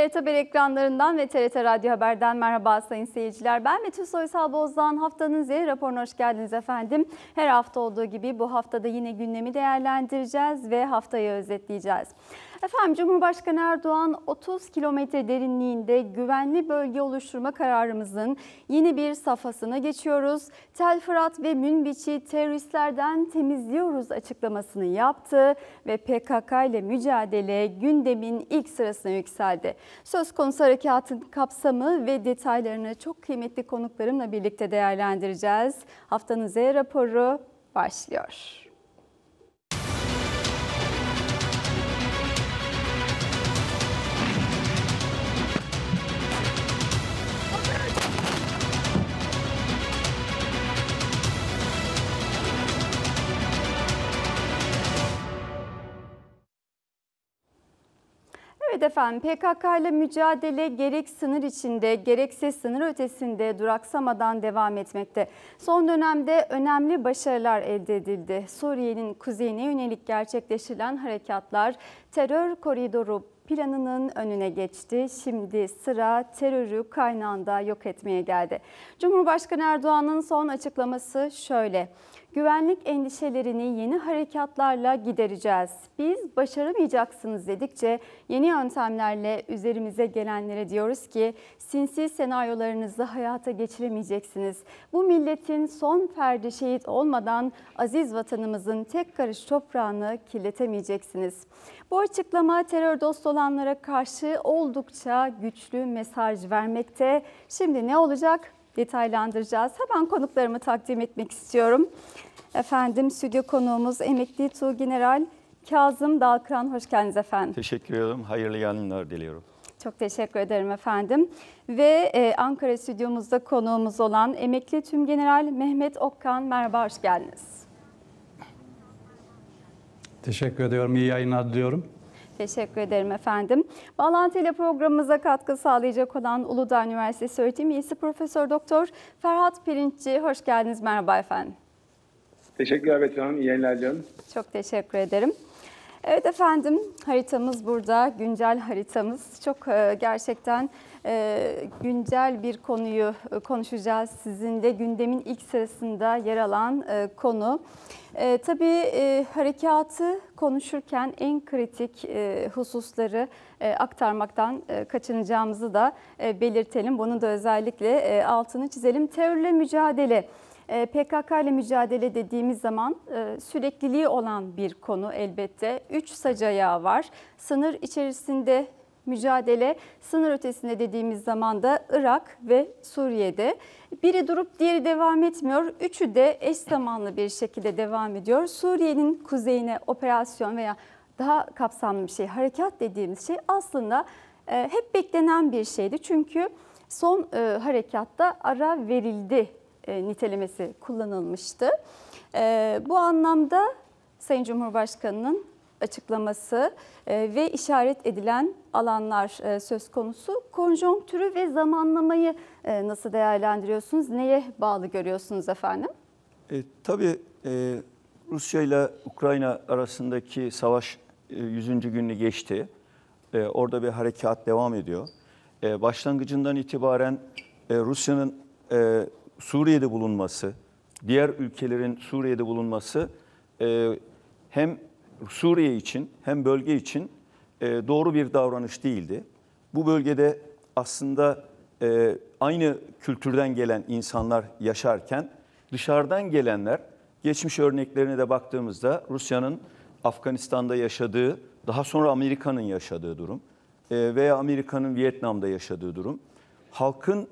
TRT Haber ekranlarından ve TRT Radyo Haber'den merhaba sayın seyirciler. Ben Betül Soysal Bozdağ'ın haftanın Z raporuna hoş geldiniz efendim. Her hafta olduğu gibi bu haftada yine gündemi değerlendireceğiz ve haftayı özetleyeceğiz. Efendim Cumhurbaşkanı Erdoğan 30 kilometre derinliğinde güvenli bölge oluşturma kararımızın yeni bir safhasına geçiyoruz. Tel Fırat ve Münbiç'i teröristlerden temizliyoruz açıklamasını yaptı ve PKK ile mücadele gündemin ilk sırasına yükseldi. Söz konusu harekatın kapsamı ve detaylarını çok kıymetli konuklarımla birlikte değerlendireceğiz. Haftanın Z raporu başlıyor. Evet efendim, PKK ile mücadele gerek sınır içinde gerekse sınır ötesinde duraksamadan devam etmekte. Son dönemde önemli başarılar elde edildi. Suriye'nin kuzeyine yönelik gerçekleştirilen harekatlar terör koridoru planının önüne geçti. Şimdi sıra terörü kaynağında yok etmeye geldi. Cumhurbaşkanı Erdoğan'ın son açıklaması şöyle: güvenlik endişelerini yeni harekatlarla gidereceğiz. Biz başaramayacaksınız dedikçe yeni yöntemlerle üzerimize gelenlere diyoruz ki sinsi senaryolarınızı hayata geçiremeyeceksiniz. Bu milletin son ferdi şehit olmadan aziz vatanımızın tek karış toprağını kirletemeyeceksiniz. Bu açıklama terör dostu olanlara karşı oldukça güçlü mesaj vermekte. Şimdi ne olacak? Detaylandıracağız. Hemen konuklarımı takdim etmek istiyorum. Efendim stüdyo konuğumuz emekli Tuğgeneral Kazım Dalkıran. Hoş geldiniz efendim. Teşekkür ederim. Hayırlı yayınlar diliyorum. Çok teşekkür ederim efendim. Ve Ankara stüdyomuzda konuğumuz olan emekli Tümgeneral Mehmet Okkan. Merhaba, hoş geldiniz. Teşekkür ediyorum. İyi yayınlar diliyorum. Teşekkür ederim efendim. Bağlantıyla programımıza katkı sağlayacak olan Uludağ Üniversitesi Öğretim Üyesi Profesör Doktor Ferhat Pirinççi. Hoş geldiniz. Merhaba efendim. Teşekkürler Betül Hanım. İyi yayınlar diliyorum. Çok teşekkür ederim. Evet efendim, haritamız burada. Güncel haritamız. Çok gerçekten güncel bir konuyu konuşacağız. Sizin de gündemin ilk sırasında yer alan konu. Tabii harekatı konuşurken en kritik hususları aktarmaktan kaçınacağımızı da belirtelim. Bunu da özellikle altını çizelim. Terörle mücadele. PKK ile mücadele dediğimiz zaman sürekliliği olan bir konu elbette. 3 sac ayağı var. Sınır içerisinde mücadele, sınır ötesinde dediğimiz zaman da Irak ve Suriye'de. Biri durup diğeri devam etmiyor. Üçü de eş zamanlı bir şekilde devam ediyor. Suriye'nin kuzeyine operasyon veya daha kapsamlı bir şey, harekat dediğimiz şey aslında hep beklenen bir şeydi. Çünkü son harekatta ara verildi nitelemesi kullanılmıştı. Bu anlamda Sayın Cumhurbaşkanı'nın açıklaması ve işaret edilen alanlar söz konusu. Konjonktürü ve zamanlamayı nasıl değerlendiriyorsunuz? Neye bağlı görüyorsunuz efendim? Tabii Rusya ile Ukrayna arasındaki savaş 100. gününü geçti. Orada bir harekat devam ediyor. Başlangıcından itibaren Rusya'nın Suriye'de bulunması, diğer ülkelerin Suriye'de bulunması hem Suriye için hem bölge için doğru bir davranış değildi. Bu bölgede aslında aynı kültürden gelen insanlar yaşarken dışarıdan gelenler, geçmiş örneklerine de baktığımızda Rusya'nın Afganistan'da yaşadığı, daha sonra Amerika'nın yaşadığı durum veya Amerika'nın Vietnam'da yaşadığı durum, halkın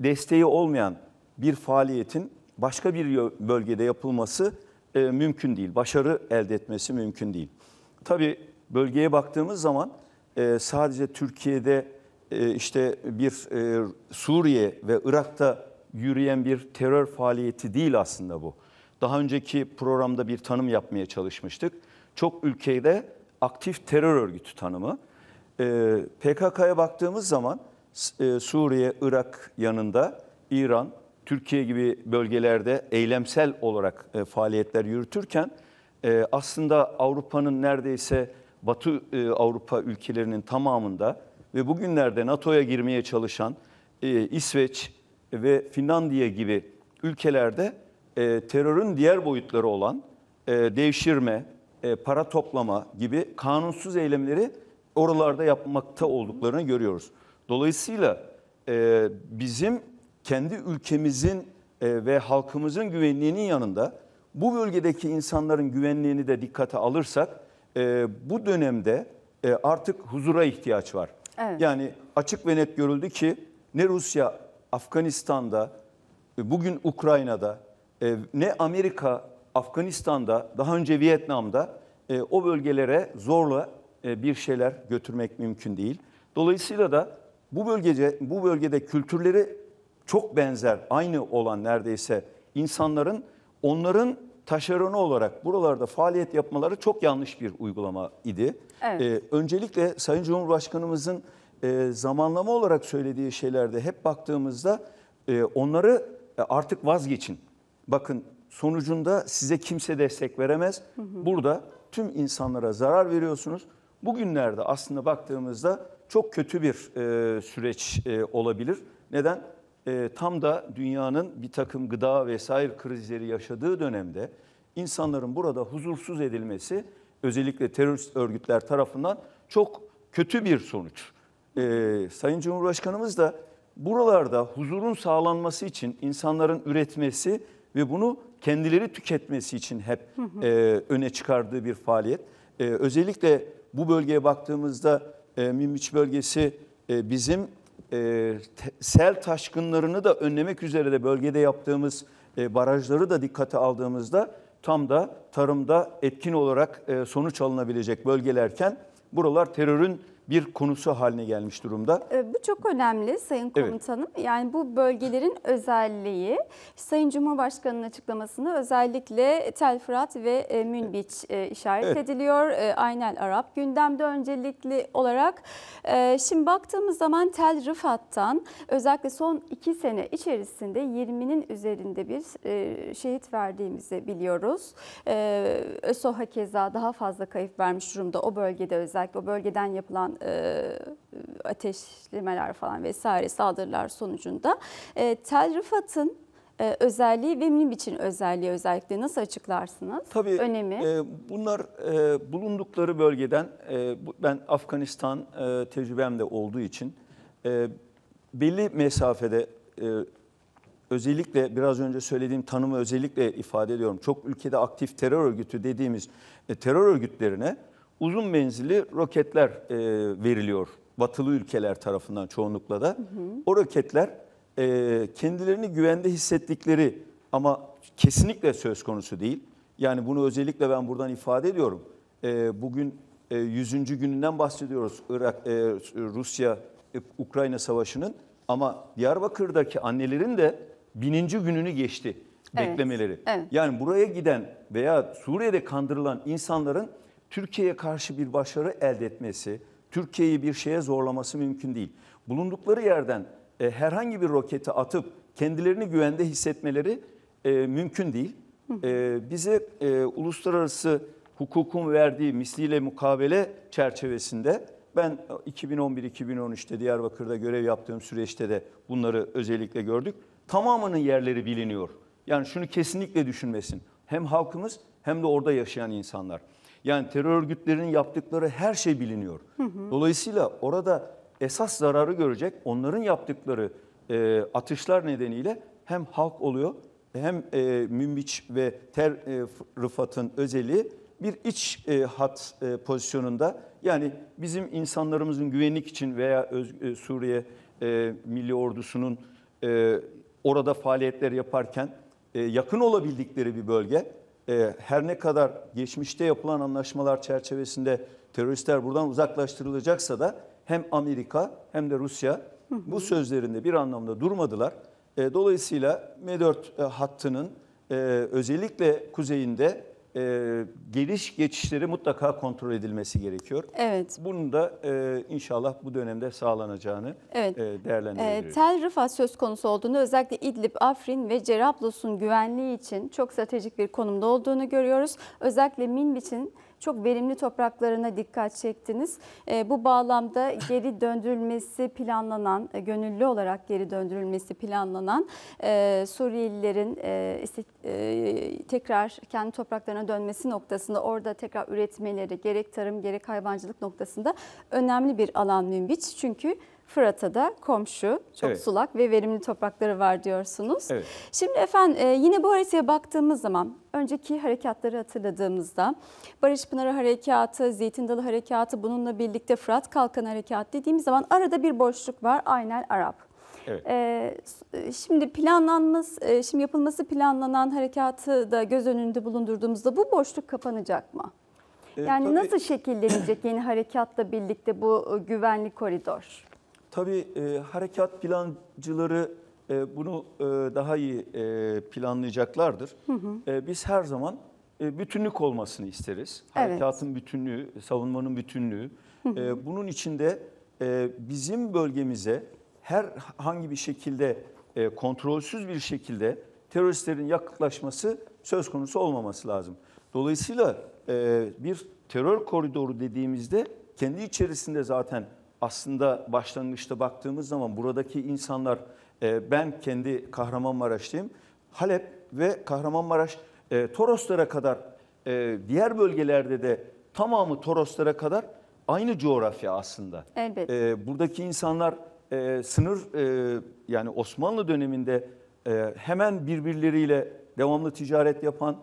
desteği olmayan bir faaliyetin başka bir bölgede yapılması mümkün değil. Başarı elde etmesi mümkün değil. Tabii bölgeye baktığımız zaman sadece Türkiye'de işte bir Suriye ve Irak'ta yürüyen bir terör faaliyeti değil aslında bu. Daha önceki programda bir tanım yapmaya çalışmıştık. Çok ülkede aktif terör örgütü tanımı. PKK'ya baktığımız zaman Suriye, Irak yanında İran, Türkiye gibi bölgelerde eylemsel olarak faaliyetler yürütürken aslında Avrupa'nın neredeyse Batı Avrupa ülkelerinin tamamında ve bugünlerde NATO'ya girmeye çalışan İsveç ve Finlandiya gibi ülkelerde terörün diğer boyutları olan devşirme, para toplama gibi kanunsuz eylemleri oralarda yapmakta olduklarını görüyoruz. Dolayısıyla bizim kendi ülkemizin ve halkımızın güvenliğinin yanında bu bölgedeki insanların güvenliğini de dikkate alırsak bu dönemde artık huzura ihtiyaç var. Evet. Yani açık ve net görüldü ki ne Rusya Afganistan'da, bugün Ukrayna'da, ne Amerika Afganistan'da, daha önce Vietnam'da o bölgelere zorla bir şeyler götürmek mümkün değil. Dolayısıyla da bu bölgede kültürleri çok benzer, aynı olan neredeyse insanların, onların taşeronu olarak buralarda faaliyet yapmaları çok yanlış bir uygulama idi. Evet. Öncelikle Sayın Cumhurbaşkanımızın zamanlama olarak söylediği şeylerde hep baktığımızda onları artık vazgeçin. Bakın sonucunda size kimse destek veremez. Hı hı. Burada tüm insanlara zarar veriyorsunuz. Bugünlerde aslında baktığımızda çok kötü bir süreç olabilir. Neden? Tam da dünyanın bir takım gıda vesaire krizleri yaşadığı dönemde insanların burada huzursuz edilmesi özellikle terörist örgütler tarafından çok kötü bir sonuç. Sayın Cumhurbaşkanımız da buralarda huzurun sağlanması için insanların üretmesi ve bunu kendileri tüketmesi için hep öne çıkardığı bir faaliyet. Özellikle bu bölgeye baktığımızda Münbiç bölgesi bizim sel taşkınlarını da önlemek üzere de bölgede yaptığımız barajları da dikkate aldığımızda tam da tarımda etkin olarak sonuç alınabilecek bölgelerken buralar terörün bir konusu haline gelmiş durumda. Bu çok önemli Sayın Komutanım. Evet. Yani bu bölgelerin özelliği, Sayın Cumhurbaşkanı'nın açıklamasını özellikle Tel Fırat ve Münbiç işaret ediliyor. Ayn el-Arab gündemde öncelikli olarak. Şimdi baktığımız zaman Tel Rıfat'tan özellikle son 2 sene içerisinde 20'nin üzerinde bir şehit verdiğimizi biliyoruz. ÖSOH'a keza daha fazla kayıp vermiş durumda o bölgede, özellikle o bölgeden yapılan ateşlemeler falan vesaire saldırılar sonucunda. Tel Rıfat'ın özelliği ve Münbiç'in özelliği özellikle nasıl açıklarsınız? Tabii, önemi. Bunlar bulundukları bölgeden, ben Afganistan tecrübem de olduğu için belli mesafede özellikle biraz önce söylediğim tanımı özellikle ifade ediyorum. Çok ülkede aktif terör örgütü dediğimiz terör örgütlerine uzun menzilli roketler veriliyor batılı ülkeler tarafından çoğunlukla da. Hı hı. O roketler kendilerini güvende hissettikleri ama kesinlikle söz konusu değil. Yani bunu özellikle ben buradan ifade ediyorum. Bugün 100. gününden bahsediyoruz Irak, Rusya, Ukrayna savaşının, ama Diyarbakır'daki annelerin de 1000. gününü geçti beklemeleri. Evet. Yani buraya giden veya Suriye'de kandırılan insanların Türkiye'ye karşı bir başarı elde etmesi, Türkiye'yi bir şeye zorlaması mümkün değil. Bulundukları yerden herhangi bir roketi atıp kendilerini güvende hissetmeleri mümkün değil. Bize uluslararası hukukun verdiği misliyle mukabele çerçevesinde ben 2011-2013'te Diyarbakır'da görev yaptığım süreçte de bunları özellikle gördük. Tamamının yerleri biliniyor. Yani şunu kesinlikle düşünmesin. Hem halkımız hem de orada yaşayan insanlar. Yani terör örgütlerinin yaptıkları her şey biliniyor. Hı hı. Dolayısıyla orada esas zararı görecek onların yaptıkları atışlar nedeniyle hem halk oluyor hem Münbiç ve Tel Rıfat'ın özelliği bir iç hat pozisyonunda. Yani bizim insanlarımızın güvenlik için veya Suriye Milli Ordusu'nun orada faaliyetler yaparken yakın olabildikleri bir bölge. Her ne kadar geçmişte yapılan anlaşmalar çerçevesinde teröristler buradan uzaklaştırılacaksa da hem Amerika hem de Rusya bu sözlerinde bir anlamda durmadılar. Dolayısıyla M4 hattının özellikle kuzeyinde geliş geçişleri mutlaka kontrol edilmesi gerekiyor. Evet. Bunun da inşallah bu dönemde sağlanacağını değerlendiriyoruz. Tel Rıfat söz konusu olduğunda özellikle İdlib, Afrin ve Cerablus'un güvenliği için çok stratejik bir konumda olduğunu görüyoruz. Özellikle Münbiç'in çok verimli topraklarına dikkat çektiniz. Bu bağlamda geri döndürülmesi planlanan, gönüllü olarak geri döndürülmesi planlanan Suriyelilerin tekrar kendi topraklarına dönmesi noktasında, orada tekrar üretmeleri, gerek tarım gerek hayvancılık noktasında önemli bir alan Münbiç. Çünkü Fırat'a da komşu, çok sulak ve verimli toprakları var diyorsunuz. Evet. Şimdi efendim yine bu haritaya baktığımız zaman, önceki harekatları hatırladığımızda Barış Pınarı Harekatı, Zeytin Dalı Harekatı, bununla birlikte Fırat Kalkan Harekatı dediğimiz zaman arada bir boşluk var, Ayn el-Arab. Evet. Şimdi yapılması planlanan harekatı da göz önünde bulundurduğumuzda bu boşluk kapanacak mı? Yani tabii, nasıl şekillenecek yeni harekatla birlikte bu güvenli koridor? Tabii harekat plancıları bunu daha iyi planlayacaklardır. Hı hı. Biz her zaman bütünlük olmasını isteriz. Harekatın bütünlüğü, savunmanın bütünlüğü. Hı hı. Bunun içinde bizim bölgemize herhangi bir şekilde kontrolsüz bir şekilde teröristlerin yaklaşması söz konusu olmaması lazım. Dolayısıyla bir terör koridoru dediğimizde kendi içerisinde zaten aslında başlangıçta baktığımız zaman buradaki insanlar, ben kendi Kahramanmaraş'tayım, Halep ve Kahramanmaraş Toroslara kadar, diğer bölgelerde de tamamı Toroslara kadar aynı coğrafya aslında. Elbette. Buradaki insanlar sınır yani Osmanlı döneminde hemen birbirleriyle devamlı ticaret yapan,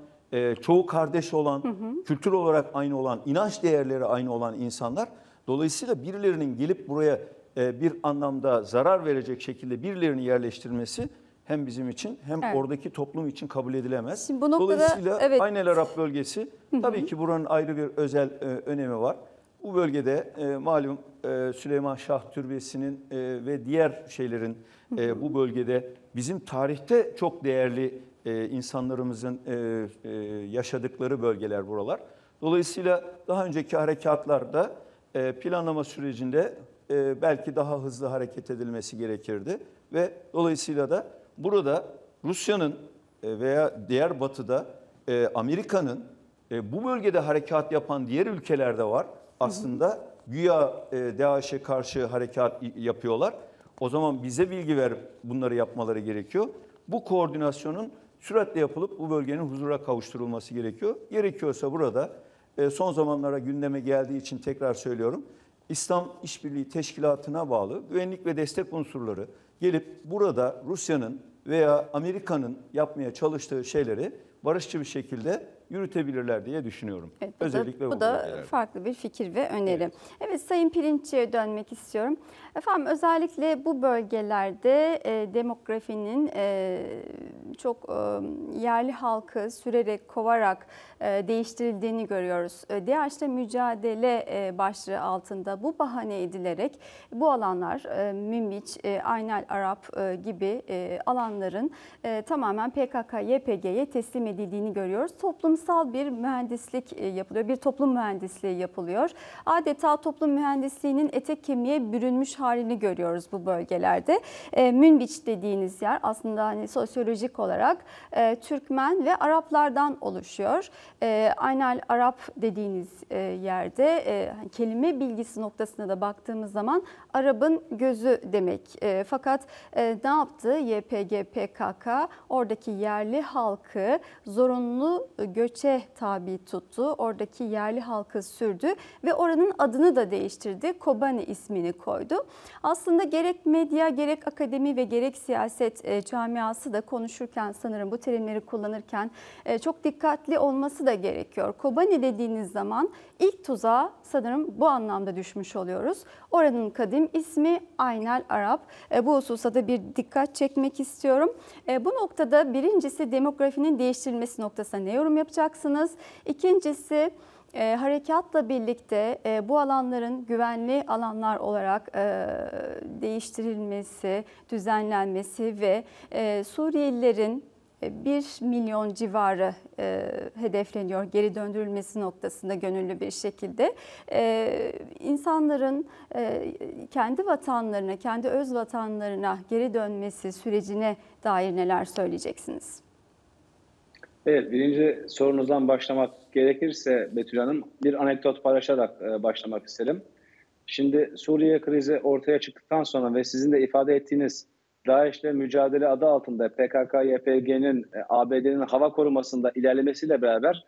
çoğu kardeş olan, hı hı, kültür olarak aynı olan, inanç değerleri aynı olan insanlar. Dolayısıyla birilerinin gelip buraya bir anlamda zarar verecek şekilde birilerini yerleştirmesi hem bizim için hem oradaki toplum için kabul edilemez. Şimdi bu noktada, dolayısıyla Ayn el-Arab bölgesi, hı hı, tabii ki buranın ayrı bir özel önemi var. Bu bölgede malum Süleyman Şah Türbesi'nin ve diğer şeylerin bu bölgede bizim tarihte çok değerli insanlarımızın yaşadıkları bölgeler buralar. Dolayısıyla daha önceki harekatlarda planlama sürecinde belki daha hızlı hareket edilmesi gerekirdi. Ve dolayısıyla da burada Rusya'nın veya diğer batıda Amerika'nın bu bölgede harekat yapan diğer ülkeler de var. Aslında güya DAEŞ'e karşı harekat yapıyorlar. O zaman bize bilgi verip bunları yapmaları gerekiyor. Bu koordinasyonun süratle yapılıp bu bölgenin huzura kavuşturulması gerekiyor. Gerekiyorsa burada son zamanlara gündeme geldiği için tekrar söylüyorum, İslam İşbirliği Teşkilatı'na bağlı güvenlik ve destek unsurları gelip burada Rusya'nın veya Amerika'nın yapmaya çalıştığı şeyleri barışçı bir şekilde yürütebilirler diye düşünüyorum. Evet, özellikle bu da farklı bir fikir ve öneri. Evet, Sayın Pirinççi'ye dönmek istiyorum. Efendim özellikle bu bölgelerde demografinin çok yerli halkı sürerek, kovarak değiştirildiğini görüyoruz. DAEŞ'le mücadele başlığı altında bu bahane edilerek bu alanlar Münbiç, Ayn el-Arab gibi alanların tamamen PKK, YPG'ye teslim edildiğini görüyoruz. Toplumsal bir mühendislik yapılıyor, bir toplum mühendisliği yapılıyor. Adeta toplum mühendisliğinin etek kemiğe bürünmüş halini görüyoruz bu bölgelerde. Münbiç dediğiniz yer aslında hani sosyolojik olarak Türkmen ve Araplardan oluşuyor. Ayn el-Arab dediğiniz yerde kelime bilgisi noktasına da baktığımız zaman Arap'ın gözü demek. Fakat ne yaptı YPG, PKK? Oradaki yerli halkı zorunlu göçe tabi tuttu. Oradaki yerli halkı sürdü ve oranın adını da değiştirdi. Kobani ismini koydu. Aslında gerek medya, gerek akademi ve gerek siyaset camiası da konuşurken, sanırım bu terimleri kullanırken çok dikkatli olması da gerekiyor. Kobani dediğiniz zaman ilk tuzağa sanırım bu anlamda düşmüş oluyoruz. Oranın kadim ismi Ayn el-Arab. Bu hususa da bir dikkat çekmek istiyorum. Bu noktada birincisi demografinin değiştirilmesi noktasına ne yorum yapacaksınız? İkincisi harekatla birlikte bu alanların güvenli alanlar olarak değiştirilmesi, düzenlenmesi ve Suriyelilerin 1 milyon civarı hedefleniyor geri döndürülmesi noktasında gönüllü bir şekilde. İnsanların kendi vatanlarına, kendi öz vatanlarına geri dönmesi sürecine dair neler söyleyeceksiniz? Evet, birinci sorunuzdan başlamak gerekirse Betül Hanım, bir anekdot paylaşarak başlamak isterim. Şimdi Suriye krizi ortaya çıktıktan sonra ve sizin de ifade ettiğiniz DAEŞ'le mücadele adı altında PKK-YPG'nin ABD'nin hava korumasında ilerlemesiyle beraber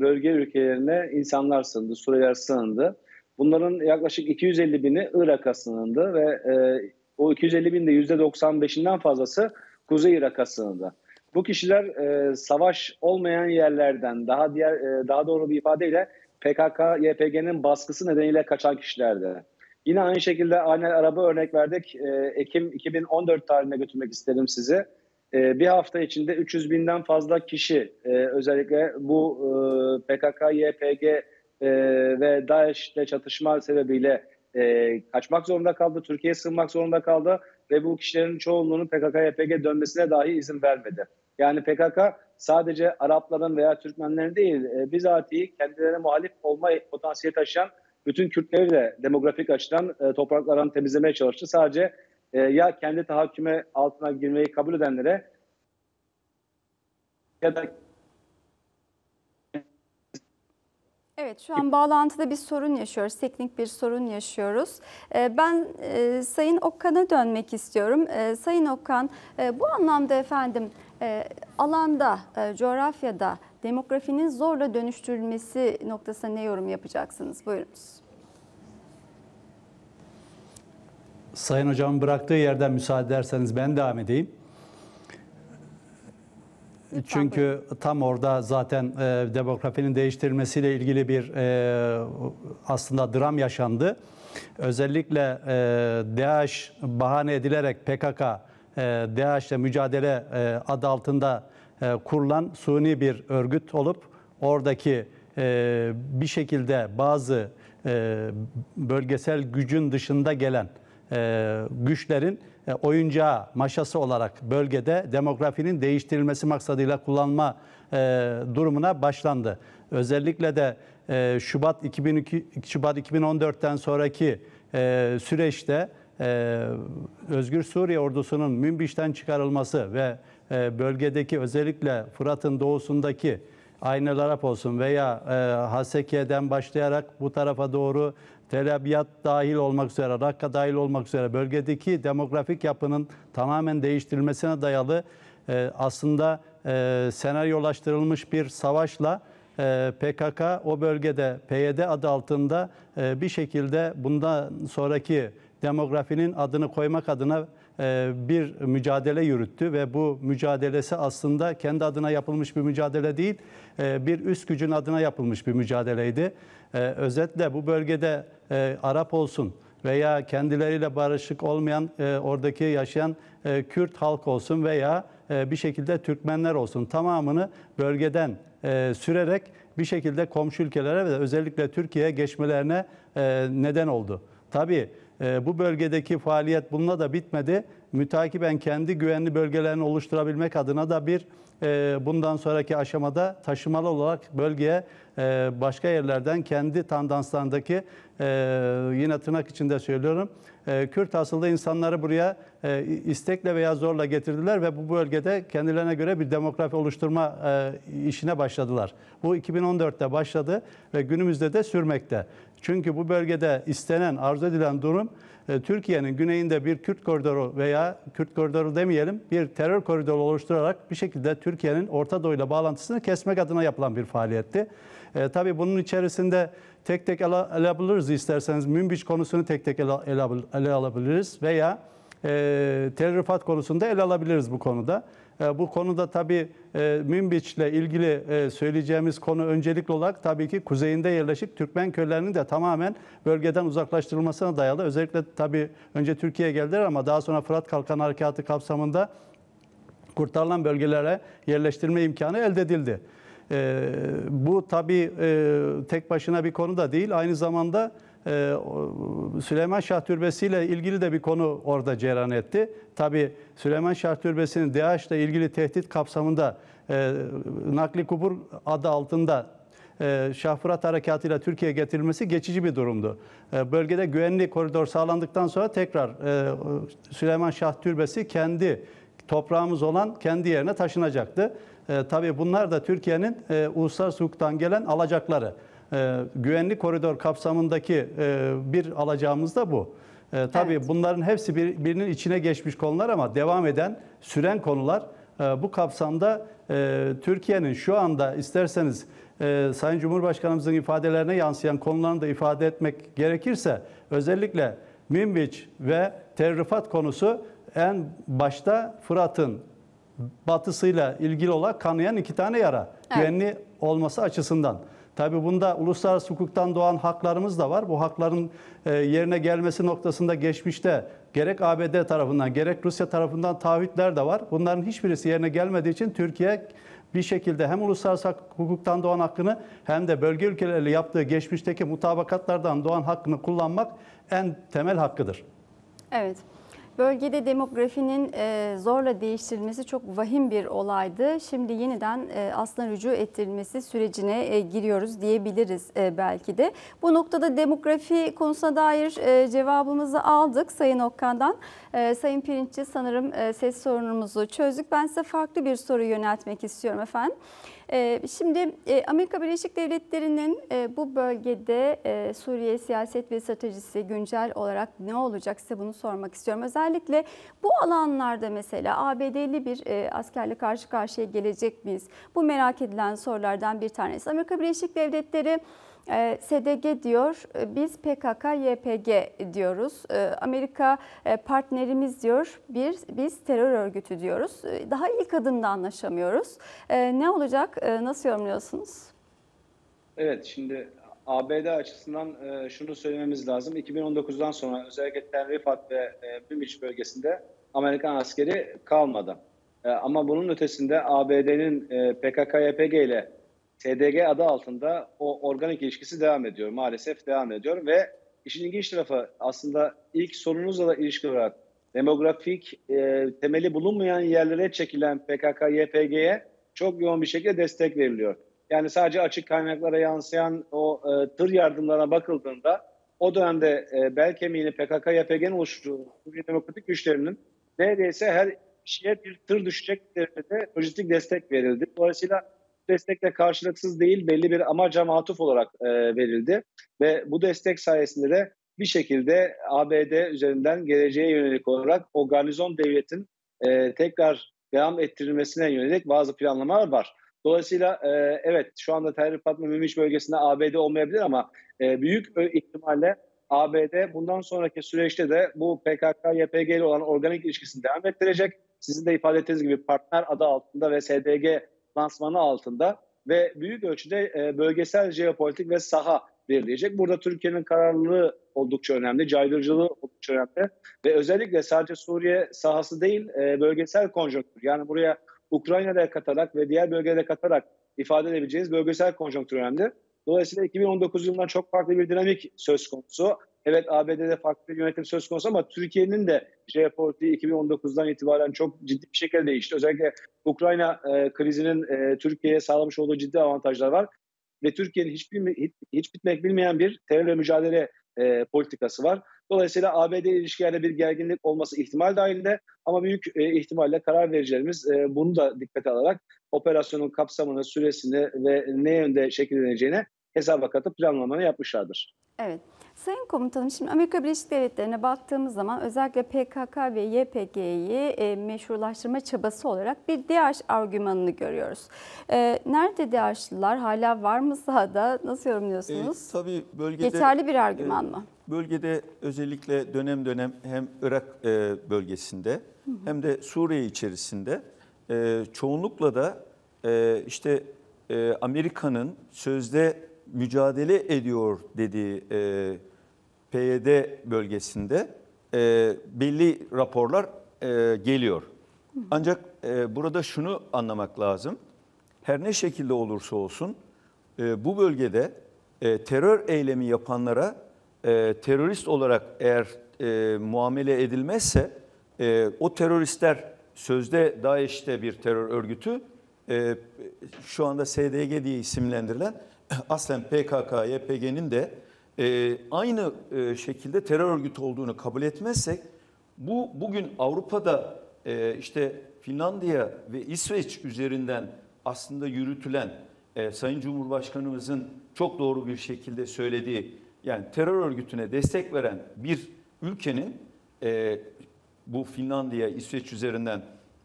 bölge ülkelerine insanlar sığındı, Suriyeliler sığındı. Bunların yaklaşık 250 bini Irak'a sığındı ve o 250 binde %95'inden fazlası Kuzey Irak'a sığındı. Bu kişiler savaş olmayan yerlerden, daha doğru bir ifadeyle PKK-YPG'nin baskısı nedeniyle kaçan kişilerdi. Yine aynı şekilde Ayn el-Arab'a örnek verdik. Ekim 2014 tarihine götürmek isterim sizi. Bir hafta içinde 300 binden fazla kişi özellikle bu PKK-YPG ve DAEŞ'le çatışma sebebiyle kaçmak zorunda kaldı. Türkiye'ye sığınmak zorunda kaldı ve bu kişilerin çoğunluğunun PKK-YPG dönmesine dahi izin vermedi. Yani PKK sadece Arapların veya Türkmenlerin değil, bizatihi kendilerine muhalif olma potansiyeli taşıyan bütün Kürtleri de demografik açıdan topraklarını temizlemeye çalıştı. Sadece ya kendi tahakküme altına girmeyi kabul edenlere ya da... Evet, şu an bağlantıda bir sorun yaşıyoruz, teknik bir sorun yaşıyoruz. Ben Sayın Okkan'a dönmek istiyorum. Sayın Okkan, bu anlamda efendim alanda, coğrafyada demografinin zorla dönüştürülmesi noktasına ne yorum yapacaksınız? Buyurunuz. Sayın Hocam bıraktığı yerden müsaade ederseniz ben devam edeyim. Lütfen. Çünkü buyurun. Tam orada zaten demografinin değiştirilmesiyle ilgili bir aslında dram yaşandı. Özellikle DAEŞ bahane edilerek PKK, DAEŞ'le mücadele adı altında kurulan suni bir örgüt olup oradaki bir şekilde bazı bölgesel gücün dışında gelen güçlerin oyuncağı, maşası olarak bölgede demografinin değiştirilmesi maksadıyla kullanma durumuna başlandı. Özellikle de Şubat 2014'ten sonraki süreçte Özgür Suriye Ordusu'nun Münbiç'ten çıkarılması ve bölgedeki özellikle Fırat'ın doğusundaki Ayn el-Arab olsun veya Hasekiye'den başlayarak bu tarafa doğru Tel Abyad dahil olmak üzere, Rakka dahil olmak üzere bölgedeki demografik yapının tamamen değiştirilmesine dayalı aslında senaryolaştırılmış bir savaşla PKK o bölgede PYD adı altında bir şekilde bundan sonraki demografinin adını koymak adına bir mücadele yürüttü ve bu mücadelesi aslında kendi adına yapılmış bir mücadele değil, bir üst gücün adına yapılmış bir mücadeleydi. Özetle bu bölgede Arap olsun veya kendileriyle barışık olmayan oradaki yaşayan Kürt halk olsun veya bir şekilde Türkmenler olsun tamamını bölgeden sürerek bir şekilde komşu ülkelere ve özellikle Türkiye'ye geçmelerine neden oldu. Tabii bu bölgedeki faaliyet bununla da bitmedi. Mütakiben kendi güvenli bölgelerini oluşturabilmek adına da bir bundan sonraki aşamada taşımalı olarak bölgeye başka yerlerden kendi tandanslarındaki yine tırnak içinde söylüyorum Kürt asıllı insanları buraya istekle veya zorla getirdiler ve bu bölgede kendilerine göre bir demografi oluşturma işine başladılar. Bu 2014'te başladı ve günümüzde de sürmekte. Çünkü bu bölgede istenen, arzu edilen durum Türkiye'nin güneyinde bir Kürt koridoru veya Kürt koridoru demeyelim bir terör koridoru oluşturarak bir şekilde Türkiye'nin Orta Doğu'yla bağlantısını kesmek adına yapılan bir faaliyetti. Tabii bunun içerisinde tek tek ele alabiliriz isterseniz. Münbiç konusunu tek tek ele alabiliriz veya Tel Rıfat konusunda ele alabiliriz bu konuda. Bu konuda tabii Münbiç'le ilgili söyleyeceğimiz konu öncelikli olarak tabii ki kuzeyinde yerleşik Türkmen köylerinin de tamamen bölgeden uzaklaştırılmasına dayalı. Özellikle tabii önce Türkiye'ye geldiler ama daha sonra Fırat Kalkan Harekatı kapsamında kurtarılan bölgelere yerleştirme imkanı elde edildi. Bu tabii tek başına bir konu da değil. Aynı zamanda Süleyman Şah Türbesi ile ilgili de bir konu orada cereyan etti. Tabii Süleyman Şah Türbesi'nin DAEŞ ile ilgili tehdit kapsamında nakli kubur adı altında Şah Fırat Harekatı ile Türkiye'ye getirilmesi geçici bir durumdu. Bölgede güvenli koridor sağlandıktan sonra tekrar Süleyman Şah Türbesi kendi toprağımız olan kendi yerine taşınacaktı. Tabii bunlar da Türkiye'nin uluslararası hukuktan gelen alacakları. Güvenli koridor kapsamındaki bir alacağımız da bu. Tabii evet, bunların hepsi birbirinin içine geçmiş konular ama devam eden, süren konular. Bu kapsamda Türkiye'nin şu anda isterseniz Sayın Cumhurbaşkanımızın ifadelerine yansıyan konularını da ifade etmek gerekirse özellikle Münbiç ve Tel Rıfat konusu en başta Fırat'ın batısıyla ilgili olarak kanayan iki tane yara. Evet. Güvenli olması açısından. Tabii bunda uluslararası hukuktan doğan haklarımız da var. Bu hakların yerine gelmesi noktasında geçmişte gerek ABD tarafından gerek Rusya tarafından taahhütler de var. Bunların hiçbirisi yerine gelmediği için Türkiye bir şekilde hem uluslararası hukuktan doğan hakkını hem de bölge ülkeleriyle yaptığı geçmişteki mutabakatlardan doğan hakkını kullanmak en temel hakkıdır. Evet. Bölgede demografinin zorla değiştirilmesi çok vahim bir olaydı. Şimdi yeniden aslında rücu ettirilmesi sürecine giriyoruz diyebiliriz belki de. Bu noktada demografi konusuna dair cevabımızı aldık Sayın Okkan'dan. Sayın Pirinççi sanırım ses sorunumuzu çözdük. Ben size farklı bir soru yöneltmek istiyorum efendim. Şimdi Amerika Birleşik Devletleri'nin bu bölgede Suriye siyaset ve stratejisi güncel olarak ne olacak, size bunu sormak istiyorum. Özellikle bu alanlarda mesela ABD'li bir askerle karşı karşıya gelecek miyiz? Bu merak edilen sorulardan bir tanesi. Amerika Birleşik Devletleri SDG diyor, biz PKK, YPG diyoruz. Amerika partnerimiz diyor, biz terör örgütü diyoruz. Daha ilk adımda anlaşamıyoruz. Ne olacak? Nasıl yorumluyorsunuz? Evet, şimdi ABD açısından şunu söylememiz lazım. 2019'dan sonra özellikle Tel Rıfat ve Münbiç bölgesinde Amerikan askeri kalmadı. Ama bunun ötesinde ABD'nin PKK, YPG ile SDG adı altında o organik ilişkisi devam ediyor. Maalesef devam ediyor ve işin ilginç tarafı aslında ilk sorunuzla da ilişkili olarak demografik temeli bulunmayan yerlere çekilen PKK, YPG'ye çok yoğun bir şekilde destek veriliyor. Yani sadece açık kaynaklara yansıyan o tır yardımlarına bakıldığında o dönemde bel kemiğini PKK, YPG'nin oluşturduğu Suriye Demokratik Güçlerinin neredeyse her kişiye bir tır düşecek derecede lojistik destek verildi. Dolayısıyla destek de karşılıksız değil, belli bir amaca matuf olarak verildi ve bu destek sayesinde de bir şekilde ABD üzerinden geleceğe yönelik olarak o garnizon devletin tekrar devam ettirilmesine yönelik bazı planlamalar var. Dolayısıyla evet, şu anda Tel Rıfat ve Münbiç bölgesinde ABD olmayabilir ama büyük ihtimalle ABD bundan sonraki süreçte de bu PKK-YPG ile olan organik ilişkisini devam ettirecek. Sizin de ifade ettiğiniz gibi partner adı altında ve SDG lansmanı altında ve büyük ölçüde bölgesel jeopolitik ve saha verilecek. Burada Türkiye'nin kararlılığı oldukça önemli, caydırıcılığı oldukça önemli ve özellikle sadece Suriye sahası değil, bölgesel konjonktür. Yani buraya Ukrayna'da katarak ve diğer bölgelere katarak ifade edebileceğiniz bölgesel konjonktür önemli. Dolayısıyla 2019 yılından çok farklı bir dinamik söz konusu. Evet, ABD'de farklı bir yönetim söz konusu ama Türkiye'nin de jeopolitiği 2019'dan itibaren çok ciddi bir şekilde değişti. Özellikle Ukrayna krizinin Türkiye'ye sağlamış olduğu ciddi avantajlar var. Ve Türkiye'nin hiç bitmek bilmeyen bir terörle mücadele politikası var. Dolayısıyla ABD ilişkilerde bir gerginlik olması ihtimal dahilinde ama büyük ihtimalle karar vericilerimiz bunu da dikkate alarak operasyonun kapsamını, süresini ve ne yönde şekilleneceğini hesaba katıp planlamanı yapmışlardır. Evet. Sayın Komutanım, şimdi Amerika Birleşik Devletleri'ne baktığımız zaman özellikle PKK ve YPG'yi meşrulaştırma çabası olarak bir DAEŞ argümanını görüyoruz. Nerede DAEŞ'liler? Hala var mı sahada? Nasıl yorumluyorsunuz? Tabii bölgede, yeterli bir argüman mı? Bölgede özellikle dönem dönem hem Irak bölgesinde hem de Suriye içerisinde çoğunlukla da işte Amerika'nın sözde mücadele ediyor dediği PYD bölgesinde belli raporlar geliyor. Ancak burada şunu anlamak lazım. Her ne şekilde olursa olsun bu bölgede terör eylemi yapanlara terörist olarak eğer muamele edilmezse o teröristler sözde DAEŞ'te bir terör örgütü, şu anda SDG diye isimlendirilen, aslen PKK, YPG'nin de aynı şekilde terör örgütü olduğunu kabul etmezsek, bugün Avrupa'da işte Finlandiya ve İsveç üzerinden aslında yürütülen Sayın Cumhurbaşkanımızın çok doğru bir şekilde söylediği, yani terör örgütüne destek veren bir ülkenin bu Finlandiya, İsveç üzerinden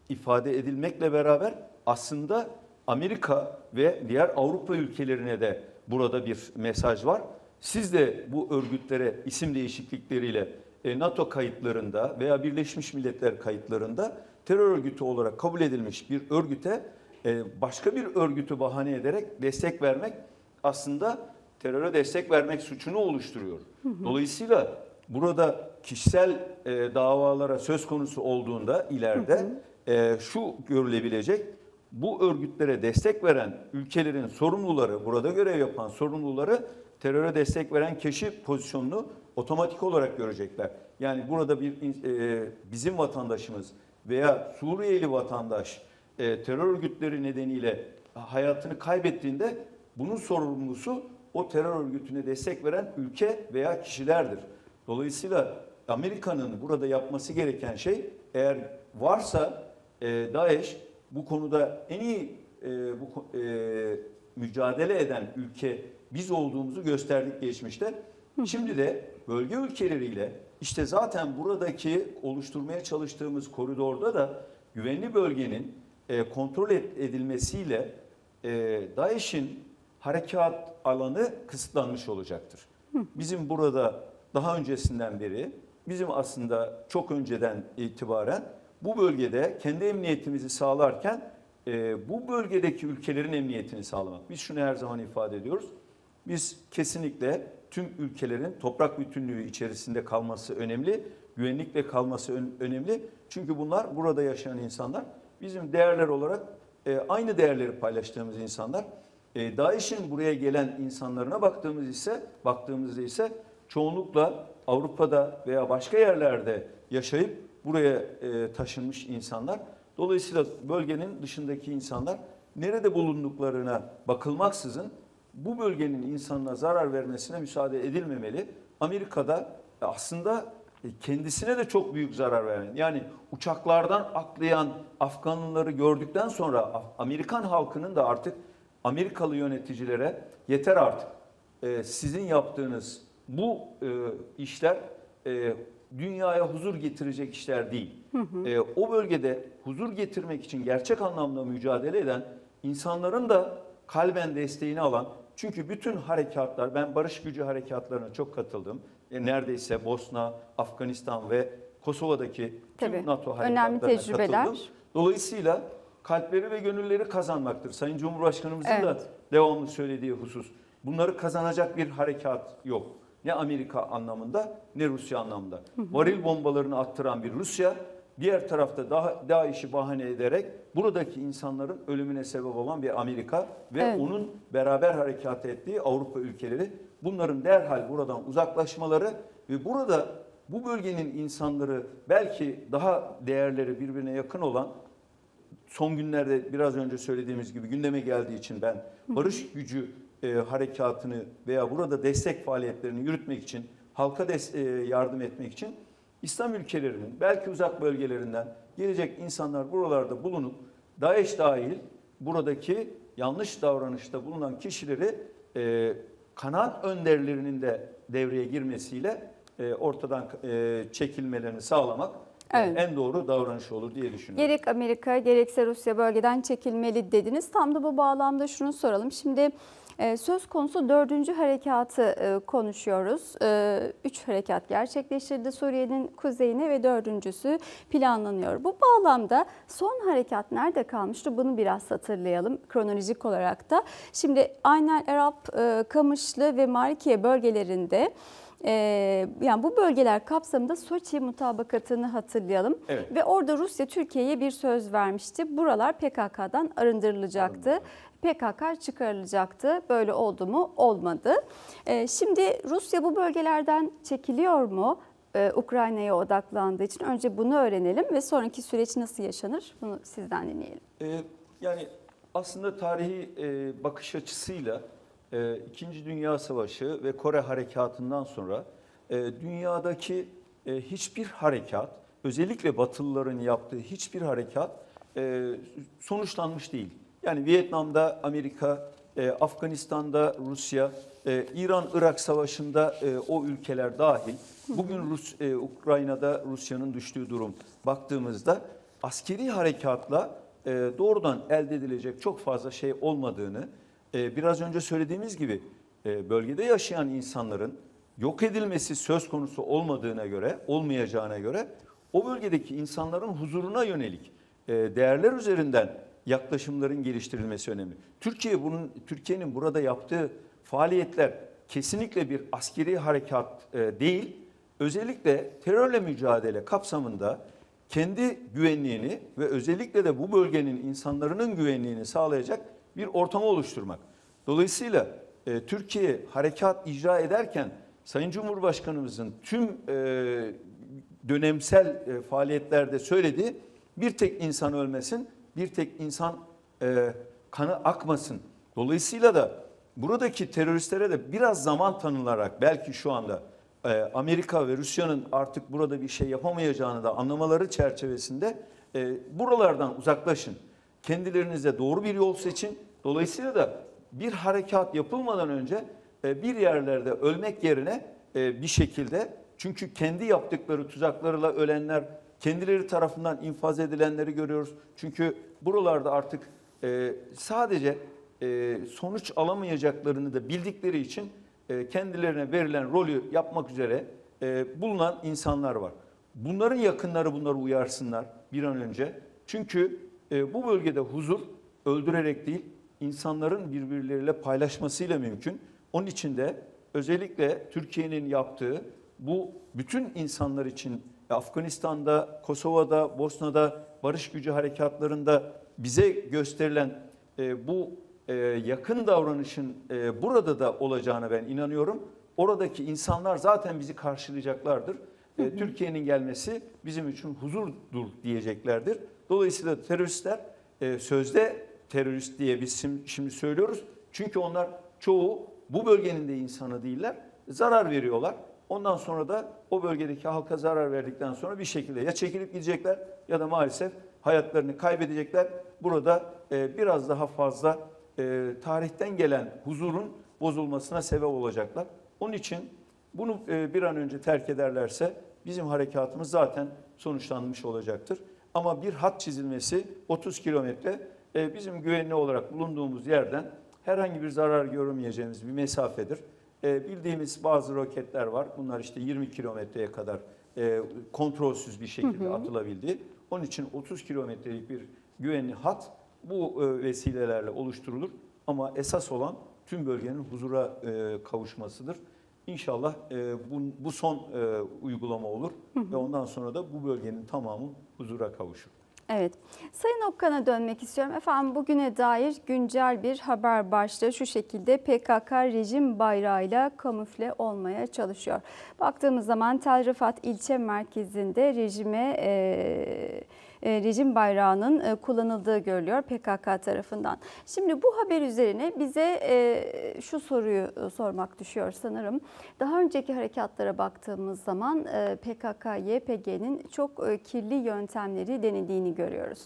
ifade edilmekle beraber aslında Amerika ve diğer Avrupa ülkelerine de burada bir mesaj var. Siz de bu örgütlere isim değişiklikleriyle NATO kayıtlarında veya Birleşmiş Milletler kayıtlarında terör örgütü olarak kabul edilmiş bir örgüte başka bir örgütü bahane ederek destek vermek aslında teröre destek vermek suçunu oluşturuyor. Dolayısıyla burada kişisel davalara söz konusu olduğunda ileride şu görülebilecek: bu örgütlere destek veren ülkelerin sorumluları, burada görev yapan sorumluları teröre destek veren kişi pozisyonunu otomatik olarak görecekler. Yani burada bir bizim vatandaşımız veya Suriyeli vatandaş terör örgütleri nedeniyle hayatını kaybettiğinde bunun sorumlusu o terör örgütüne destek veren ülke veya kişilerdir. Dolayısıyla Amerika'nın burada yapması gereken şey, eğer varsa DAEŞ bu konuda en iyi mücadele eden ülke biz olduğumuzu gösterdik geçmişte. Şimdi de bölge ülkeleriyle işte zaten buradaki oluşturmaya çalıştığımız koridorda da güvenli bölgenin kontrol edilmesiyle DAEŞ'in harekat alanı kısıtlanmış olacaktır. Bizim burada daha öncesinden beri, bizim aslında çok önceden itibaren bu bölgede kendi emniyetimizi sağlarken bu bölgedeki ülkelerin emniyetini sağlamak. Biz şunu her zaman ifade ediyoruz. Biz kesinlikle tüm ülkelerin toprak bütünlüğü içerisinde kalması önemli, güvenlikle kalması önemli. Çünkü bunlar burada yaşayan insanlar, bizim değerler olarak aynı değerleri paylaştığımız insanlar. DAEŞ'in buraya gelen insanlarına baktığımızda ise çoğunlukla Avrupa'da veya başka yerlerde yaşayıp buraya taşınmış insanlar. Dolayısıyla bölgenin dışındaki insanlar nerede bulunduklarına bakılmaksızın bu bölgenin insanına zarar vermesine müsaade edilmemeli. Amerika'da aslında kendisine de çok büyük zarar veren, yani uçaklardan atlayan Afganlıları gördükten sonra Amerikan halkının da artık Amerikalı yöneticilere yeter artık sizin yaptığınız bu işler dünyaya huzur getirecek işler değil. O bölgede huzur getirmek için gerçek anlamda mücadele eden insanların da kalben desteğini alan, çünkü bütün harekatlar, ben barış gücü harekatlarına çok katıldım. Neredeyse Bosna, Afganistan ve Kosova'daki tüm NATO harekatlarına katıldım. Dolayısıyla kalpleri ve gönülleri kazanmaktır. Sayın Cumhurbaşkanımızın da devamlı söylediği husus. Bunları kazanacak bir harekat yok. Ne Amerika anlamında ne Rusya anlamında. Varil bombalarını attıran bir Rusya, diğer tarafta daha işi bahane ederek buradaki insanların ölümüne sebep olan bir Amerika ve onun beraber harekat ettiği Avrupa ülkeleri, bunların derhal buradan uzaklaşmaları ve burada bu bölgenin insanları, belki daha değerleri birbirine yakın olan, son günlerde biraz önce söylediğimiz gibi gündeme geldiği için ben barış gücü harekatını veya burada destek faaliyetlerini yürütmek için, halka yardım etmek için İslam ülkelerinin belki uzak bölgelerinden gelecek insanlar buralarda bulunup DAEŞ dahil buradaki yanlış davranışta bulunan kişileri kanaat önderlerinin de devreye girmesiyle ortadan çekilmelerini sağlamak en doğru davranış olur diye düşünüyorum. Gerek Amerika gerekse Rusya bölgeden çekilmeli dediniz. Tam da bu bağlamda şunu soralım. Şimdi söz konusu 4. harekatı konuşuyoruz. 3 harekat gerçekleştirildi Suriye'nin kuzeyine ve 4.'sü planlanıyor. Bu bağlamda son harekat nerede kalmıştı? Bunu biraz hatırlayalım kronolojik olarak da. Şimdi Ayn el-Arab, Kamışlı ve Marikiye bölgelerinde, yani bu bölgeler kapsamında Soçi mutabakatını hatırlayalım. Ve orada Rusya Türkiye'ye bir söz vermişti. Buralar PKK'dan arındırılacaktı. PKK çıkarılacaktı. Böyle oldu mu? Olmadı. Şimdi Rusya bu bölgelerden çekiliyor mu? Ukrayna'ya odaklandığı için önce bunu öğrenelim ve sonraki süreç nasıl yaşanır? Bunu sizden dinleyelim. Yani aslında tarihi bakış açısıyla İkinci Dünya Savaşı ve Kore Harekatı'ndan sonra dünyadaki hiçbir harekat, özellikle Batılıların yaptığı hiçbir harekat sonuçlanmış değil. Yani Vietnam'da Amerika, Afganistan'da Rusya, İran-Irak savaşında o ülkeler dahil. Bugün Ukrayna'da Rusya'nın düştüğü durum baktığımızda askeri harekatla doğrudan elde edilecek çok fazla şey olmadığını, biraz önce söylediğimiz gibi bölgede yaşayan insanların yok edilmesi söz konusu olmayacağına göre o bölgedeki insanların huzuruna yönelik değerler üzerinden yaklaşımların geliştirilmesi önemli. Türkiye'nin burada yaptığı faaliyetler kesinlikle bir askeri harekat değil. Özellikle terörle mücadele kapsamında kendi güvenliğini ve özellikle de bu bölgenin insanların güvenliğini sağlayacak bir ortamı oluşturmak. Dolayısıyla Türkiye harekat icra ederken Sayın Cumhurbaşkanımızın tüm dönemsel faaliyetlerde söylediği bir tek insan ölmesin, bir tek insan kanı akmasın. Dolayısıyla da buradaki teröristlere de biraz zaman tanınarak belki şu anda Amerika ve Rusya'nın artık burada bir şey yapamayacağını da anlamaları çerçevesinde buralardan uzaklaşın. Kendilerinize doğru bir yol seçin. Dolayısıyla da bir harekat yapılmadan önce bir yerlerde ölmek yerine bir şekilde, çünkü kendi yaptıkları tuzaklarla ölenler, kendileri tarafından infaz edilenleri görüyoruz. Çünkü buralarda artık sadece sonuç alamayacaklarını da bildikleri için kendilerine verilen rolü yapmak üzere bulunan insanlar var. Bunların yakınları bunları uyarsınlar bir an önce. Çünkü bu bölgede huzur öldürerek değil, insanların birbirleriyle paylaşmasıyla mümkün. Onun için de özellikle Türkiye'nin yaptığı bu bütün insanlar için Afganistan'da, Kosova'da, Bosna'da, barış gücü harekatlarında bize gösterilen bu yakın davranışın burada da olacağına ben inanıyorum. Oradaki insanlar zaten bizi karşılayacaklardır. Türkiye'nin gelmesi bizim için huzurdur diyeceklerdir. Dolayısıyla teröristler sözde terörist diye biz şimdi söylüyoruz. Çünkü onlar çoğu bu bölgenin de insanı değiller. Zarar veriyorlar. Ondan sonra da o bölgedeki halka zarar verdikten sonra bir şekilde ya çekilip gidecekler ya da maalesef hayatlarını kaybedecekler. Burada biraz daha fazla tarihten gelen huzurun bozulmasına sebep olacaklar. Onun için bunu bir an önce terk ederlerse bizim harekatımız zaten sonuçlanmış olacaktır. Ama bir hat çizilmesi 30 kilometre bizim güvenli olarak bulunduğumuz yerden herhangi bir zarar görmeyeceğimiz bir mesafedir. Bildiğimiz bazı roketler var. Bunlar işte 20 kilometreye kadar kontrolsüz bir şekilde atılabildi. Onun için 30 kilometrelik bir güvenli hat bu vesilelerle oluşturulur. Ama esas olan tüm bölgenin huzura kavuşmasıdır. İnşallah bu son uygulama olur ve ondan sonra da bu bölgenin tamamı huzura kavuşur. Evet. Sayın Okkan'a dönmek istiyorum. Efendim bugüne dair güncel bir haber başlığı şu şekilde: PKK rejim bayrağıyla kamufle olmaya çalışıyor. Baktığımız zaman Tel Rıfat ilçe merkezinde rejim bayrağının kullanıldığı görülüyor PKK tarafından. Şimdi bu haber üzerine bize şu soruyu sormak düşüyor sanırım. Daha önceki harekatlara baktığımız zaman PKK-YPG'nin çok kirli yöntemleri denediğini görüyoruz.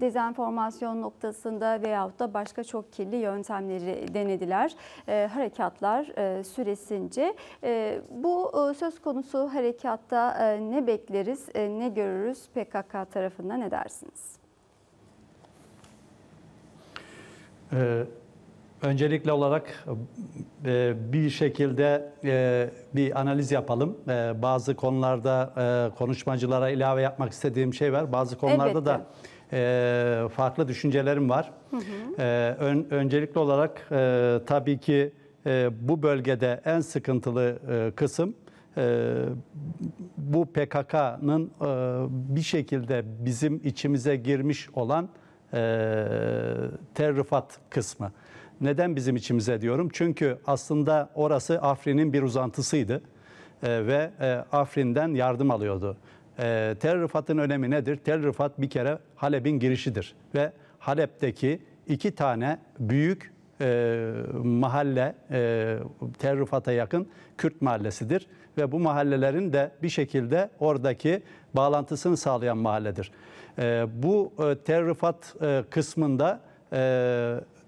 Dezenformasyon noktasında veyahut da başka çok kirli yöntemleri denediler harekatlar süresince. Bu söz konusu harekatta ne bekleriz, ne görürüz PKK tarafından, ne dersiniz? Öncelikli olarak bir şekilde bir analiz yapalım. Bazı konularda konuşmacılara ilave yapmak istediğim şey var. Bazı konularda elbette da farklı düşüncelerim var. Öncelikli olarak tabii ki bu bölgede en sıkıntılı kısım bu PKK'nın bir şekilde bizim içimize girmiş olan Tel Rıfat kısmı. Neden bizim içimize diyorum? Çünkü aslında orası Afrin'in bir uzantısıydı ve Afrin'den yardım alıyordu. Tel Rıfat'ın önemi nedir? Tel Rıfat bir kere Halep'in girişidir ve Halep'teki iki tane büyük mahalle Tel Rıfat'a yakın Kürt mahallesidir. Ve bu mahallelerin de bir şekilde oradaki bağlantısını sağlayan mahalledir. Bu Tel Rıfat kısmında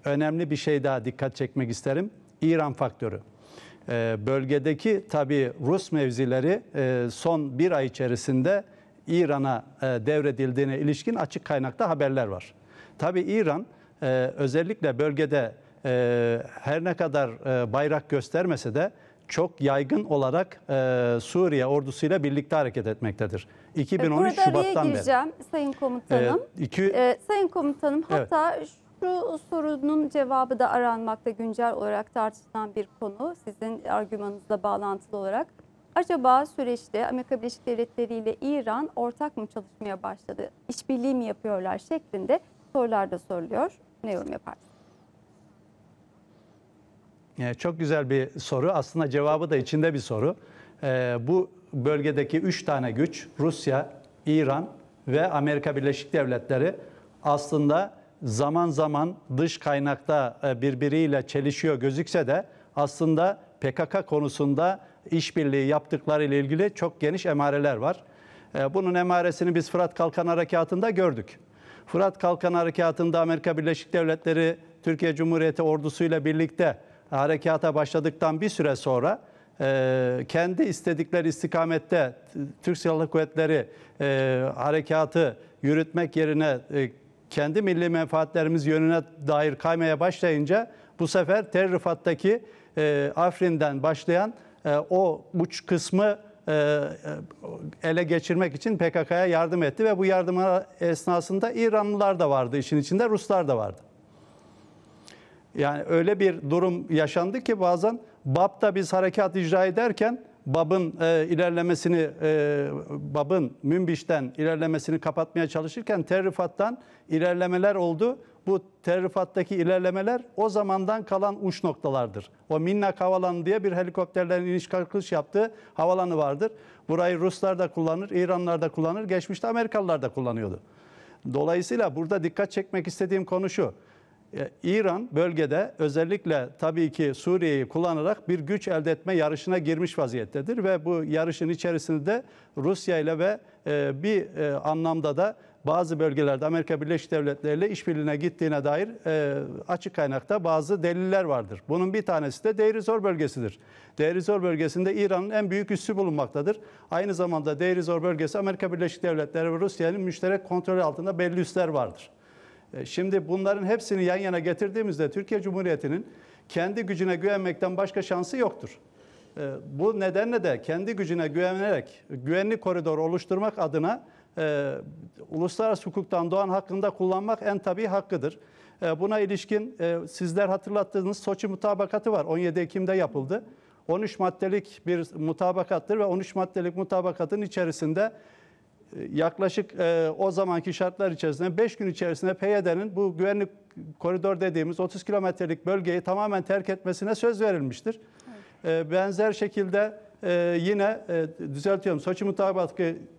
önemli bir şey daha dikkat çekmek isterim. İran faktörü. Bölgedeki tabii Rus mevzileri son bir ay içerisinde İran'a devredildiğine ilişkin açık kaynakta haberler var. Tabii İran özellikle bölgede her ne kadar bayrak göstermese de çok yaygın olarak Suriye ordusuyla birlikte hareket etmektedir. 2013 Şubat'tan beri. Sayın Komutanım. Sayın Komutanım, hatta evet, şu sorunun cevabı da aranmakta, güncel olarak tartışılan bir konu sizin argümanınızla bağlantılı olarak. Acaba süreçte Amerika Birleşik Devletleri ile İran ortak mı çalışmaya başladı, işbirliği mi yapıyorlar şeklinde sorular da soruluyor. Ne yorum yaparsınız? Çok güzel bir soru. Aslında cevabı da içinde bir soru. Bu bölgedeki 3 tane güç, Rusya, İran ve Amerika Birleşik Devletleri aslında zaman zaman dış kaynakta birbiriyle çelişiyor gözükse de aslında PKK konusunda işbirliği yaptıkları ile ilgili çok geniş emareler var. Bunun emaresini biz Fırat Kalkan Harekatı'nda gördük. Fırat Kalkan Harekatı'nda Amerika Birleşik Devletleri Türkiye Cumhuriyeti ordusuyla birlikte harekata başladıktan bir süre sonra kendi istedikleri istikamette Türk Silahlı Kuvvetleri harekatı yürütmek yerine kendi milli menfaatlerimiz yönüne dair kaymaya başlayınca bu sefer Tel Rıfat'taki Afrin'den başlayan o uç kısmı ele geçirmek için PKK'ya yardım etti ve bu yardım esnasında İranlılar da vardı, işin içinde Ruslar da vardı. Yani öyle bir durum yaşandı ki bazen Bab'da biz harekat icra ederken Bab'ın Münbiç'ten ilerlemesini kapatmaya çalışırken Tel Rıfat'tan ilerlemeler oldu. Bu Tel Rıfat'taki ilerlemeler o zamandan kalan uç noktalardır. O Minnak Havalanı diye bir helikopterlerin iniş kalkış yaptığı havalanı vardır. Burayı Ruslar da kullanır, İranlılar da kullanır, geçmişte Amerikalılar da kullanıyordu. Dolayısıyla burada dikkat çekmek istediğim konu şu. İran bölgede özellikle tabii ki Suriye'yi kullanarak bir güç elde etme yarışına girmiş vaziyettedir. Ve bu yarışın içerisinde Rusya ile ve bir anlamda da bazı bölgelerde Amerika Birleşik Devletleri ile işbirliğine gittiğine dair açık kaynakta bazı deliller vardır. Bunun bir tanesi de Deir ez-Zor bölgesidir. Deir ez-Zor bölgesinde İran'ın en büyük üssü bulunmaktadır. Aynı zamanda Deir ez-Zor bölgesi Amerika Birleşik Devletleri ve Rusya'nın müşterek kontrolü altında belli üsler vardır. Şimdi bunların hepsini yan yana getirdiğimizde Türkiye Cumhuriyeti'nin kendi gücüne güvenmekten başka şansı yoktur. Bu nedenle de kendi gücüne güvenerek güvenli koridor oluşturmak adına uluslararası hukuktan doğan hakkında kullanmak en tabii hakkıdır. Buna ilişkin sizler hatırlattığınız Soçi mutabakatı var. 17 Ekim'de yapıldı. 13 maddelik bir mutabakattır ve 13 maddelik mutabakatın içerisinde yaklaşık o zamanki şartlar içerisinde 5 gün içerisinde PYD'nin bu güvenlik koridor dediğimiz 30 kilometrelik bölgeyi tamamen terk etmesine söz verilmiştir. Evet. Benzer şekilde yine düzeltiyorum, Soçi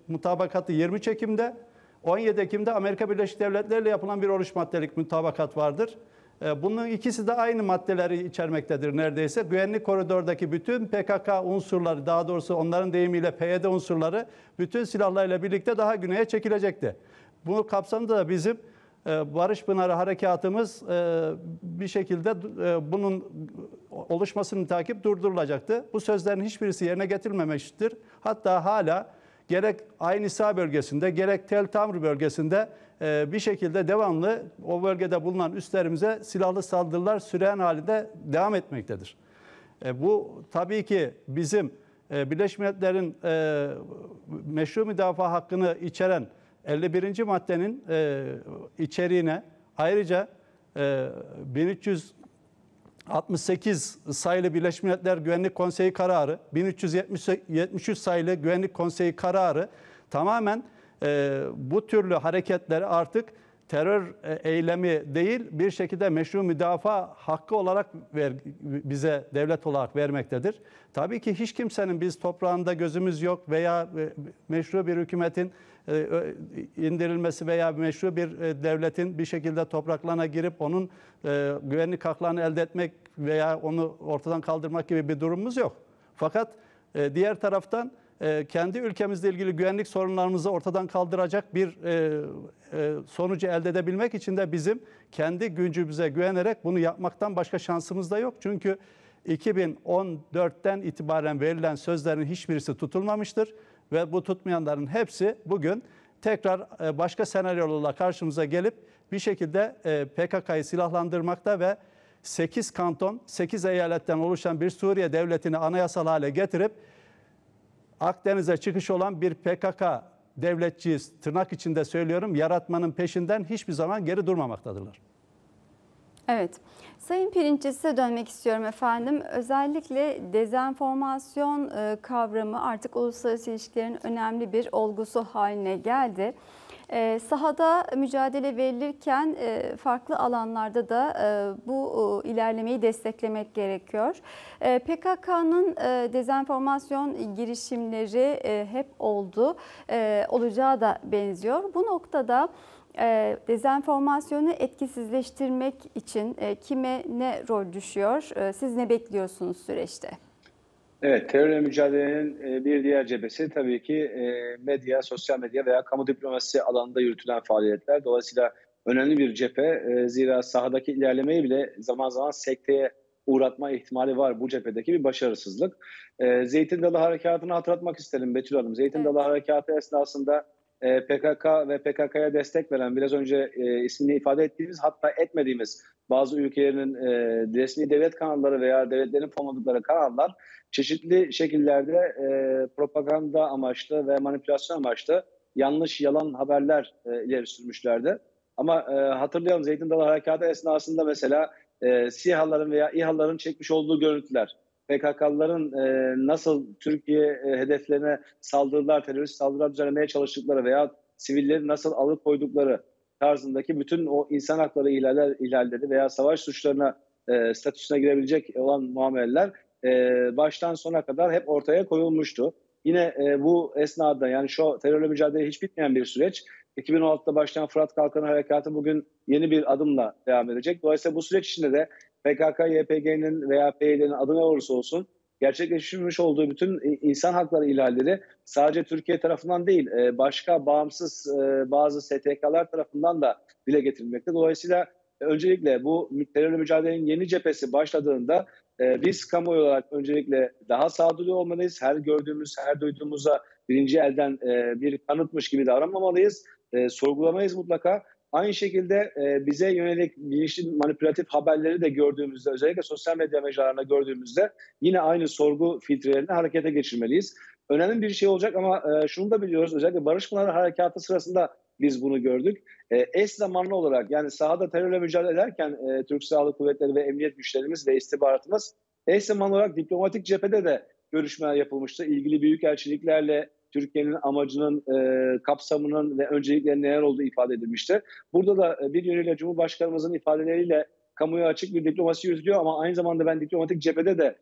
mutabakatı 23 Ekim'de, 17 Ekim'de Amerika Birleşik Devletleri ile yapılan bir 13 maddelik mutabakat vardır. Bunun ikisi de aynı maddeleri içermektedir neredeyse. Güvenlik koridordaki bütün PKK unsurları, daha doğrusu onların deyimiyle PYD unsurları bütün silahlarıyla birlikte daha güneye çekilecekti. Bu kapsamda da bizim Barış Pınarı harekatımız bir şekilde bunun oluşmasını takip durdurulacaktı. Bu sözlerin hiçbirisi yerine getirilmemiştir. Hatta hala gerek Ayn el-Arab bölgesinde gerek Tel Tamr bölgesinde bir şekilde devamlı o bölgede bulunan üslerimize silahlı saldırılar süren halinde devam etmektedir. Bu tabii ki bizim Birleşmiş Milletler'in meşru müdafaa hakkını içeren 51. maddenin içeriğine ayrıca 1368 sayılı Birleşmiş Milletler Güvenlik Konseyi kararı, 1373 sayılı Güvenlik Konseyi kararı tamamen bu türlü hareketleri artık terör eylemi değil bir şekilde meşru müdafaa hakkı olarak bize devlet olarak vermektedir. Tabii ki hiç kimsenin biz toprağında gözümüz yok veya meşru bir hükümetin indirilmesi veya meşru bir devletin bir şekilde topraklarına girip onun güvenlik haklarını elde etmek veya onu ortadan kaldırmak gibi bir durumumuz yok. Fakat diğer taraftan kendi ülkemizle ilgili güvenlik sorunlarımızı ortadan kaldıracak bir sonucu elde edebilmek için de bizim kendi gücümüze güvenerek bunu yapmaktan başka şansımız da yok. Çünkü 2014'ten itibaren verilen sözlerin hiçbirisi tutulmamıştır ve bu tutmayanların hepsi bugün tekrar başka senaryolarla karşımıza gelip bir şekilde PKK'yı silahlandırmakta ve 8 kanton, 8 eyaletten oluşan bir Suriye devletini anayasal hale getirip Akdeniz'e çıkış olan bir PKK devletçiyiz, tırnak içinde söylüyorum, yaratmanın peşinden hiçbir zaman geri durmamaktadırlar. Evet. Sayın Pirinççi, size dönmek istiyorum efendim. Özellikle dezenformasyon kavramı artık uluslararası ilişkilerin önemli bir olgusu haline geldi. Sahada mücadele verilirken farklı alanlarda da bu ilerlemeyi desteklemek gerekiyor. PKK'nın dezenformasyon girişimleri hep oldu, olacağı da benziyor. Bu noktada dezenformasyonu etkisizleştirmek için kime ne rol düşüyor? Siz ne bekliyorsunuz süreçte? Evet, terörle mücadelenin bir diğer cephesi tabii ki medya, sosyal medya veya kamu diplomasisi alanında yürütülen faaliyetler. Dolayısıyla önemli bir cephe. Zira sahadaki ilerlemeyi bile zaman zaman sekteye uğratma ihtimali var bu cephedeki bir başarısızlık. Zeytin Dalı Harekatı'nı hatırlatmak isterim Betül Hanım. Zeytin Dalı Harekatı esnasında PKK ve PKK'ya destek veren, biraz önce ismini ifade ettiğimiz, hatta etmediğimiz bazı ülkelerin resmi devlet kanalları veya devletlerin fonladıkları kanallar çeşitli şekillerde propaganda amaçlı ve manipülasyon amaçlı yanlış, yalan haberler ileri sürmüşlerdi. Ama hatırlayalım, Zeytin Dalı Harekatı esnasında mesela SİHA'ların veya İHA'ların çekmiş olduğu görüntüler, PKK'lıların nasıl Türkiye hedeflerine saldırılar, terörist saldırılar düzenlemeye çalıştıkları veya sivilleri nasıl alıkoydukları tarzındaki bütün o insan hakları ihlalleri veya savaş suçlarına statüsüne girebilecek olan muameleler baştan sona kadar hep ortaya koyulmuştu. Yine bu esnada, yani şu terörle mücadele hiç bitmeyen bir süreç, 2016'da başlayan Fırat Kalkan Harekatı bugün yeni bir adımla devam edecek. Dolayısıyla bu süreç içinde de PKK, YPG'nin veya PYD'nin adı ne olursa olsun gerçekleştirilmiş olduğu bütün insan hakları ihlalleri sadece Türkiye tarafından değil, başka bağımsız bazı STK'lar tarafından da dile getirilmekte. Dolayısıyla öncelikle bu terörle mücadelenin yeni cephesi başladığında biz kamuoyu olarak öncelikle daha sağduyulu olmalıyız. Her gördüğümüz, her duyduğumuza birinci elden bir kanıtmış gibi davranmamalıyız. Sorgulamayız mutlaka. Aynı şekilde bize yönelik bilinçli manipülatif haberleri de gördüğümüzde, özellikle sosyal medya mecralarında gördüğümüzde yine aynı sorgu filtrelerini harekete geçirmeliyiz. Önemli bir şey olacak ama şunu da biliyoruz, özellikle Barış Pınarı Harekatı sırasında biz bunu gördük. Eş zamanlı olarak, yani sahada terörle mücadele ederken Türk Silahlı Kuvvetleri ve emniyet güçlerimiz ve istihbaratımız eş zamanlı olarak diplomatik cephede de görüşmeler yapılmıştı. İlgili büyükelçiliklerle Türkiye'nin amacının, kapsamının ve önceliklerinin neler olduğu ifade edilmişti. Burada da bir yönüyle Cumhurbaşkanımızın ifadeleriyle kamuya açık bir diplomasi yürütüyor ama aynı zamanda ben diplomatik cephede de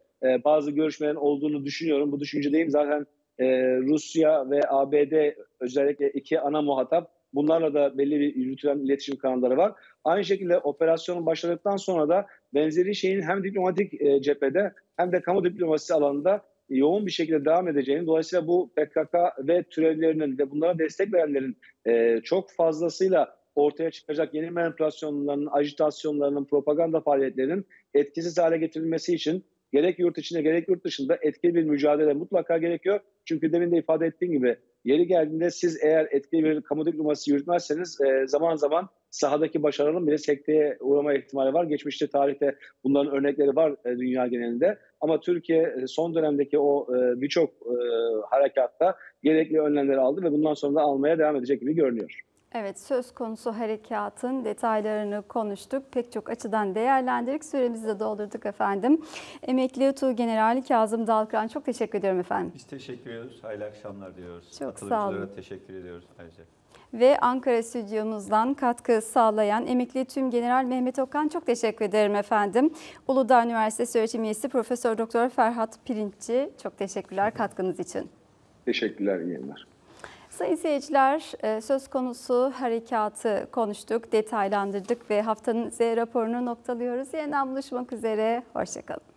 bazı görüşmelerin olduğunu düşünüyorum. Bu düşüncedeyim. Zaten Rusya ve ABD özellikle iki ana muhatap. Bunlarla da belli bir yürütülen iletişim kanalları var. Aynı şekilde operasyonun başladıktan sonra da benzeri şeyin hem diplomatik cephede hem de kamu diplomasisi alanında yoğun bir şekilde devam edeceğini, dolayısıyla bu PKK ve türevlerinin ve bunlara destek verenlerin çok fazlasıyla ortaya çıkacak yeni manipülasyonlarının, ajitasyonlarının, propaganda faaliyetlerinin etkisiz hale getirilmesi için gerek yurt içinde gerek yurt dışında etkili bir mücadele mutlaka gerekiyor. Çünkü demin de ifade ettiğim gibi yeri geldiğinde siz eğer etkili bir kamu diplomasisi yürütmezseniz zaman zaman sahadaki başarının bile sekteye uğrama ihtimali var. Geçmişte, tarihte bunların örnekleri var dünya genelinde. Ama Türkiye son dönemdeki o birçok harekatta gerekli önlemleri aldı ve bundan sonra da almaya devam edecek gibi görünüyor. Evet, söz konusu harekatın detaylarını konuştuk. Pek çok açıdan değerlendirdik. Süremizi de doldurduk efendim. Emekli Tuğgeneral Kazım Dalkıran, çok teşekkür ediyorum efendim. Biz teşekkür ediyoruz. Hayırlı akşamlar diyoruz. Çok sağ olun. Teşekkür ediyoruz ayrıca. Ve Ankara stüdyomuzdan katkı sağlayan emekli Tümgeneral Mehmet Okkan, çok teşekkür ederim efendim. Uludağ Üniversitesi öğretim üyesi Profesör Doktor Ferhat Pirinççi, çok teşekkürler katkınız için. Teşekkürler, iyi günler. Sayın seyirciler, söz konusu harekatı konuştuk, detaylandırdık ve haftanın Z raporunu noktalıyoruz. Yeniden buluşmak üzere, hoşçakalın.